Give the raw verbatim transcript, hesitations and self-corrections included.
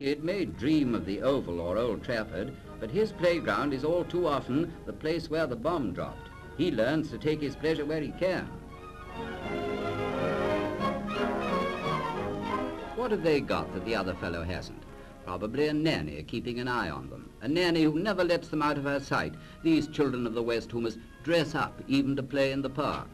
It may dream of the Oval or Old Trafford, but his playground is all too often the place where the bomb dropped. He learns to take his pleasure where he can. What have they got that the other fellow hasn't? Probably a nanny keeping an eye on them. A nanny who never lets them out of her sight. These children of the West who must dress up even to play in the park.